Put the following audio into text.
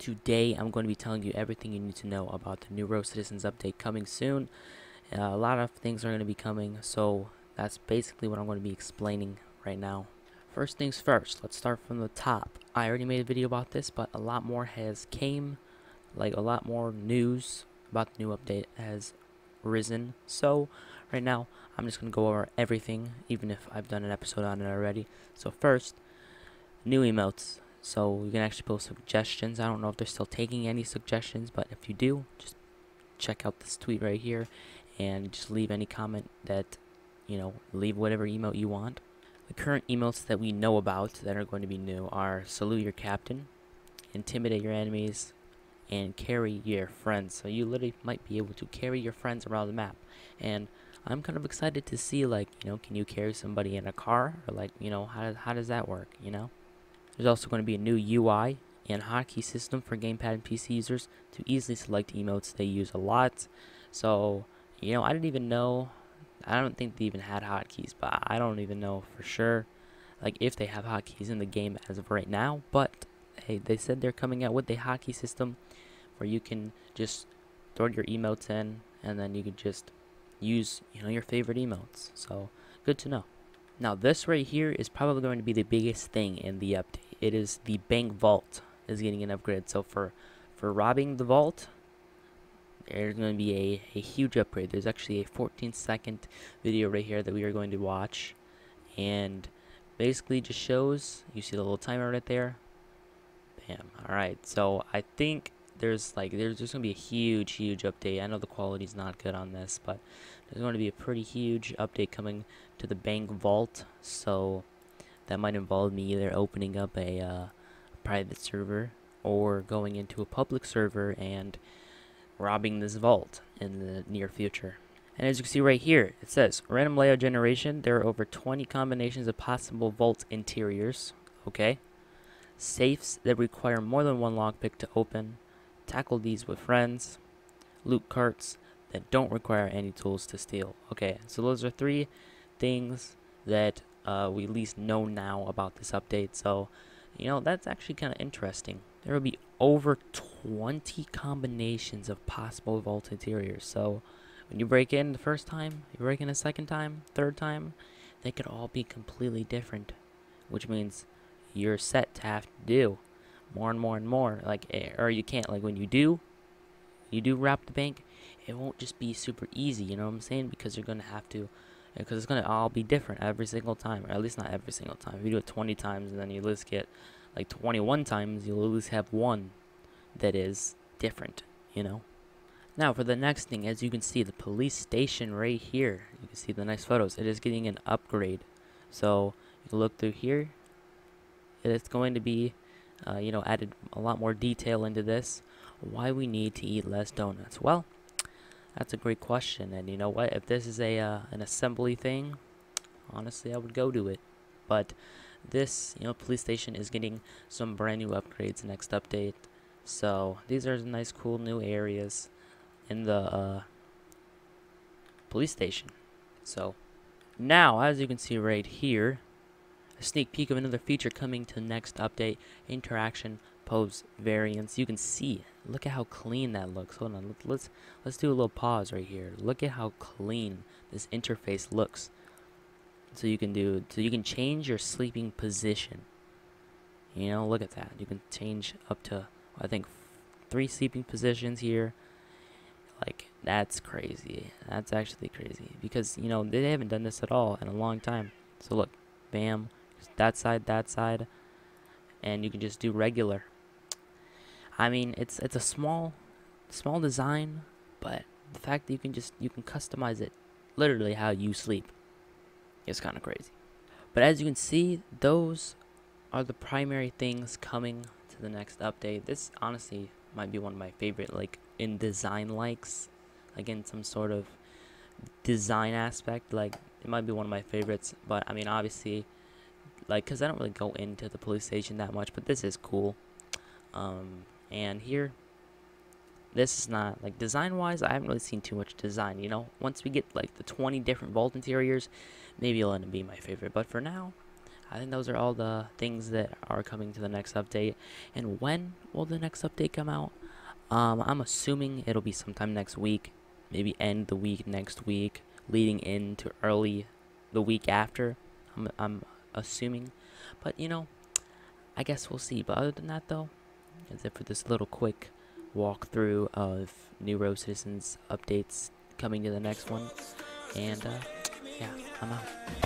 Today I'm going to be telling you everything you need to know about the new RoCitizens update coming soon. A lot of things are going to be coming, so that's basically what I'm going to be explaining right now. First things first, let's start from the top. I already made a video about this, but a lot more has came, like a lot more news about the new update has risen. So right now I'm just going to go over everything, even if I've done an episode on it already. So first, new emotes. So you can actually post suggestions. I don't know if they're still taking any suggestions, but if you do, just check out this tweet right here and just leave any comment that, you know, leave whatever emote you want. The current emotes that we know about that are going to be new are salute your captain, intimidate your enemies, and carry your friends. So you literally might be able to carry your friends around the map, and I'm kind of excited to see, like, you know, can you carry somebody in a car, or, like, you know, how does that work, you know? There's also going to be a new UI and hotkey system for gamepad and PC users to easily select emotes they use a lot. So, you know, I didn't even know, I don't think they even had hotkeys, but I don't even know for sure, like, if they have hotkeys in the game as of right now. But hey, they said they're coming out with a hotkey system where you can just throw your emotes in, and then you can just use, you know, your favorite emotes. So good to know. Now this right here is probably going to be the biggest thing in the update. It is the bank vault is getting an upgrade. So for robbing the vault, there's going to be a huge upgrade. There's actually a 14-second video right here that we are going to watch, and basically just shows, you see the little timer right there. Bam. All right. So I think there's going to be a huge update. I know the quality's not good on this, but there's going to be a pretty huge update coming to the bank vault. So that might involve me either opening up a private server or going into a public server and robbing this vault in the near future. And as you can see right here, it says random layout generation. There are over 20 combinations of possible vault interiors. Okay. Safes that require more than one lockpick to open. Tackle these with friends. Loot carts that don't require any tools to steal. Okay, so those are three things that we at least know now about this update. So, you know, that's actually kind of interesting. There will be over 20 combinations of possible vault interiors. So when you break in the first time, you break in a second time, third time, they could all be completely different, which means you're set to have to do more and more and more, like, or you can't, like, when you do wrap the bank, it won't just be super easy, you know what I'm saying? Because you're gonna have to, because it's gonna all be different every single time, or at least not every single time. If you do it 20 times and then you at least get like 21 times, you'll at least have one that is different, you know. Now for the next thing, as you can see, the police station right here, you can see the nice photos, it is getting an upgrade. So you look through here, it's going to be you know, added a lot more detail into this. Why we need to eat less donuts? Well, that's a great question, and you know what? If this is a an assembly thing, honestly, I would go do it. But this, you know, police station is getting some brand new upgrades next update. So these are nice, cool new areas in the police station. So now, as you can see right here, a sneak peek of another feature coming to the next update, interaction pose variants. You can see, look at how clean that looks. Hold on, let's do a little pause right here. Look at how clean this interface looks. So you can do, so you can change your sleeping position, you know, look at that. You can change up to, I think, 3 sleeping positions here. Like, that's crazy. That's actually crazy, because, you know, they haven't done this at all in a long time. So look, bam, that side, and you can just do regular. I mean, it's a small design, but the fact that you can just, you can customize it literally how you sleep is kind of crazy. But as you can see, those are the primary things coming to the next update. This honestly might be one of my favorite, like, in design likes, like in some sort of design aspect, like it might be one of my favorites. But I mean, obviously, like, because I don't really go into the police station that much, but this is cool. And here, this is not, like, design wise, I haven't really seen too much design, you know. Once we get like the 20 different vault interiors, maybe it'll end up being my favorite, but for now I think those are all the things that are coming to the next update. And when will the next update come out? I'm assuming it'll be sometime next week, maybe end the week next week, leading into early the week after, I'm assuming. But, you know, I guess we'll see. But other than that, though, that's it for this little quick walkthrough of new RoCitizens updates coming to the next one. And, yeah, I'm out.